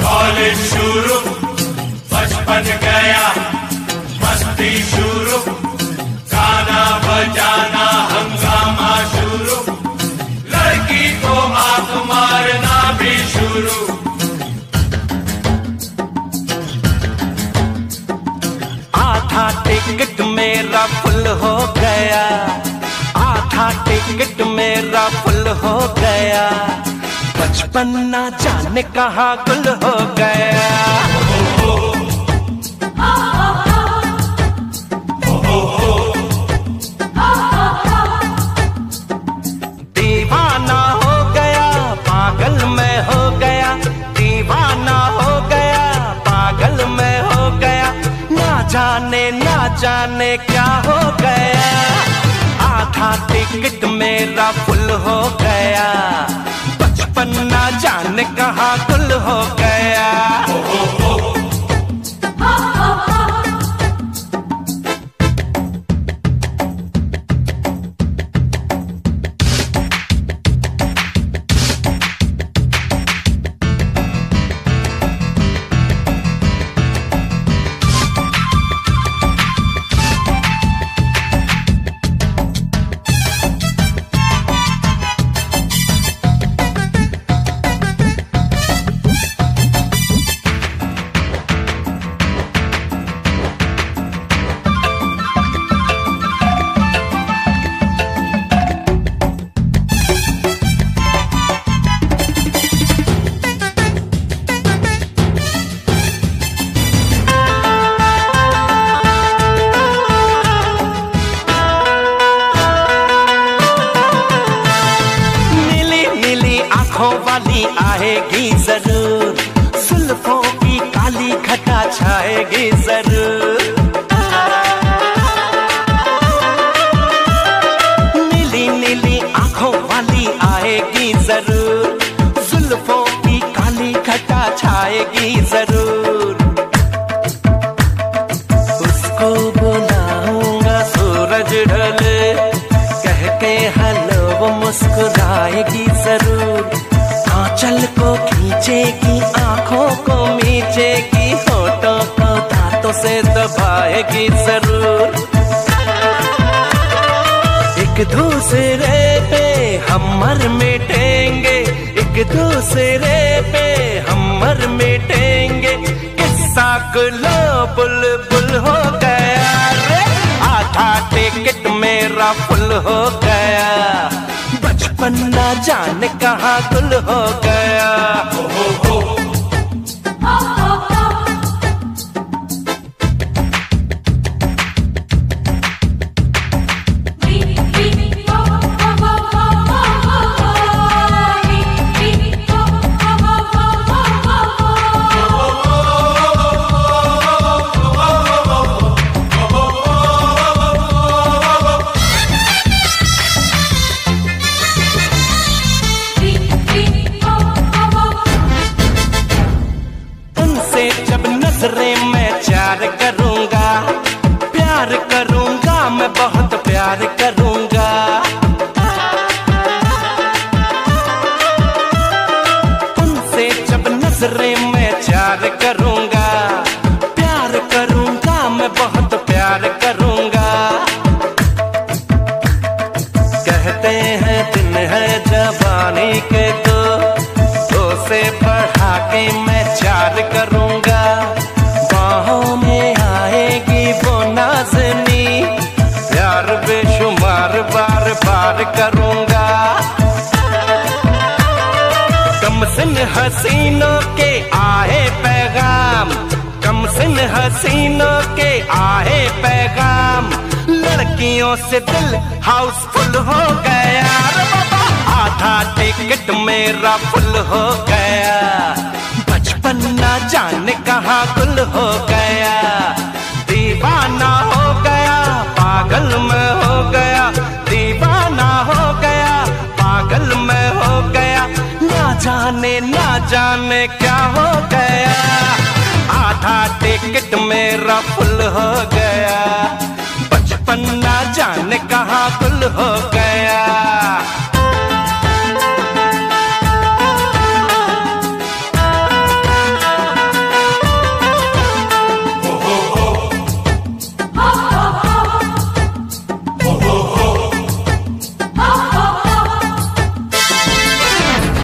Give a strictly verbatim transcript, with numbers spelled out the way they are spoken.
College शुरू, बचपन गया मस्ती शुरू, गाना बजाना हंगामा शुरू, लड़की को आंख मारना भी शुरू। आधा टिकट मेरा फुल हो गया, आधा टिकट मेरा फुल हो गया, बचपन ना जाने कहा गुल हो गया। दीवाना हो गया पागल मैं हो गया, दीवाना हो गया पागल मैं हो गया, ना जाने ना जाने क्या हो गया। आधा टिकट मेरा फुल हो गया, ना जाने कहाँ गुल हो गया। ओ, ओ, ओ, ओ। वाली आएगी जरूर, सुल्फों की काली खटा छाएगी जरूर, नीली नीली आंखों वाली आएगी जरूर, सुल्फों की काली खटा छाएगी जरूर। उसको बुलाऊंगा सूरज ढले, कह के हेलो वो मुस्कुराएगी जरूर, आंचल को खींचेगी आंखों को मीचेगी, होठों को दांतों से दबाएगी जरूर। एक दूसरे पे हम मर मिटेंगे, एक दूसरे पे हम मर मिटेंगे, किस्सा गुलो बुलबुल हो गया। आधा टिकट मेरा फुल हो गया, बचपन ना जाने कहाँ गुल हो गया। हो हो हो। मैं चार करूंगा प्यार करूंगा, मैं बहुत प्यार करूंगा, उनसे जब नजरे मैं चार करूंगा प्यार करूंगा, मैं बहुत प्यार करूंगा। कहते हैं दिन है जवानी के दो, दो से बढ़ा के मैं चार करूंगा, बाहों में आएगी वो नाज़नी, प्यार बेशुमार बार बार करूंगा। कम सिन हसीनों के आए हसीनों के आए पैगाम, लड़कियों से दिल हाउसफुल हो गया। आधा टिकट मेरा फुल हो गया, बचपन ना जाने कहाँ गुल हो गया। दीवाना हो गया, पागल मैं हो गया। दीवाना हो गया, पागल मैं हो गया। ना जाने ना जाने क्या हो गया। आधा टिकट मेरा फुल हो गया, बचपन ना जाने कहाँ गुल हो गया।